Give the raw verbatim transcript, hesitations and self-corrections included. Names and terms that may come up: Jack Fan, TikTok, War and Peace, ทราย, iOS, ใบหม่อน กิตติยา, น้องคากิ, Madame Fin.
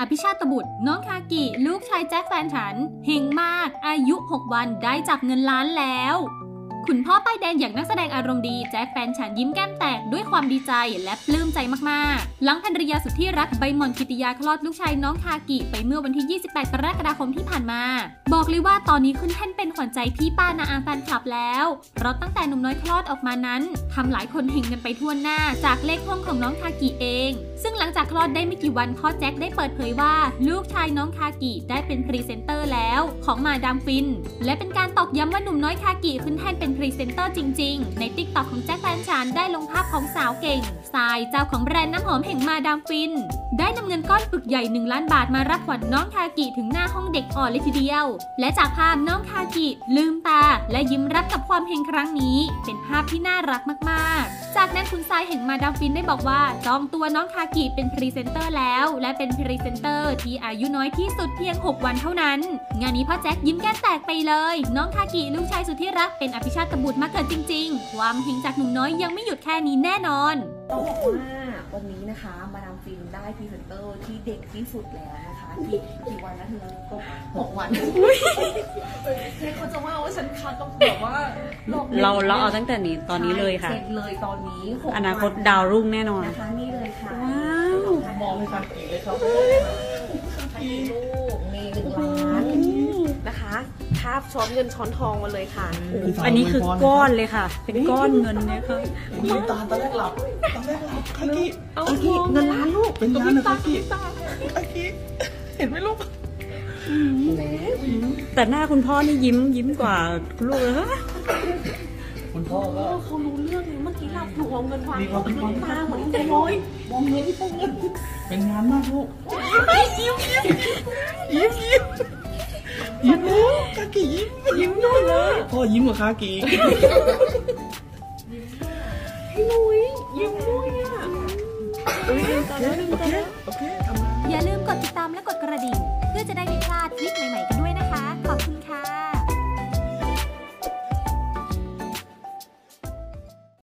อภิชาตบุตรน้องคากิลูกชายแจ็คแฟนฉันเฮงมากอายุหกวันได้จับเงินล้านแล้วคุณพ่อป้ายแดงอย่างนักแสดงอารมณ์ดีแจ็คแฟนฉันยิ้มแก้มแตกด้วยความดีใจและปลื้มใจมากๆหลังภรรยาสุดที่รักใบหม่อนกิติยาคลอดลูกชายน้องคากิไปเมื่อวันที่ยี่สิบแปดกรกฎาคมที่ผ่านมาบอกเลยว่าตอนนี้ขึ้นแท่นเป็นขวัญใจพี่ป้านาอาแฟนคลับแล้วเพราะตั้งแต่หนุ่มน้อยคลอดออกมานั้นทำหลายคนเฮงกันไปทั่วหน้าจากเลขห้องของน้องคากิเองซึ่งหลังจากคลอดได้ไม่กี่วันพ่อแจ็คได้เปิดเผยว่าลูกชายน้องคากิได้เป็นพรีเซนเตอร์แล้วของมาดามฟินและเป็นการตอกย้ำว่าหนุ่มน้อยคากิขึ้นแท่นเป็นพรีเซนเตอร์จริงๆใน ติ๊กต็อก ของแจ็คแฟนฉันได้ลงภาพของสาวเก่งทรายเจ้าของแบรนด์น้ำหอมแห่งมาดามฟินได้นำเงินก้อนปึกใหญ่หนึ่งล้านบาทมารับขวัญ น้องคากิถึงหน้าห้องเด็กอ่อนเลยทีเดียวและจากภาพน้องคากิลืมตาและยิ้มรับกับความเฮงครั้งนี้เป็นภาพที่น่ารักมากๆจากนั้นคุณทรายแห่งมาดามฟินได้บอกว่าจองตัวน้องคากิเป็นพรีเซนเตอร์แล้วและเป็นพรีเซนเตอร์ที่อายุน้อยที่สุดเพียงหกวันเท่านั้นงานนี้พ่อแจ็คยิ้มแก้มแตกไปเลยน้องคากิลูกชายสุดที่รักเป็นอภิชาตบุตรมาเกิดจริงๆความเฮงจากหนุ่มน้อยยังไม่หยุดแค่นี้แน่นอนต้องบอกว่าวันนี้นะคะมาดามฟินได้พรีเซนเตอร์ที่เด็กที่สุดแล้วนะคะที่กี่วันนะเธอก็หกวันเขาจะว่าว่าฉันคัดต้องแบบว่าเราเราเอาตั้งแต่นี้ตอนนี้เลยค่ะเลยตอนนี้อนาคตดาวรุ่งแน่นอนนะคะนี่เลยค่ะว้าวมองไปทางผีเลยเขามีลูกมีหนึ่งล้านนะคะคาบช้อนเงินช้อนทองมาเลยค่ะอันนี้คือก้อนเลยค่ะเป็นก้อนเงินเนี่ยค่ะตาตอนแรกหลับตอนแรกหลับคากิเอาที่เงินล้านลูกเป็นล้านเลยคากิคากิเห็นไหมลูกแต่หน้าคุณพ่อนี่ยิ้มยิ้มกว่าลูกเลยฮะคุณพ่อก็เขารู้เรื่องเลยเมื่อกี้หลับถูกเอาเงินวางเอาเงินมาเหมือนเด็กน้อยมองเงินที่ต้องเงินเป็นงานมากลูกยิ้มยิ้มยิ้มยิ้มยิ้มคากิยิ้มยิ้มด้วยเลยพ่อยิ้มกับคากิพี่นุ้ยยิ้มด้วยอ่ะอย่าลืมกดติดตามและกดกระดิ่งเพื่อจะได้ไม่พลาดคลิปใหม่ๆกันด้วยนะคะขอบคุณค่ะ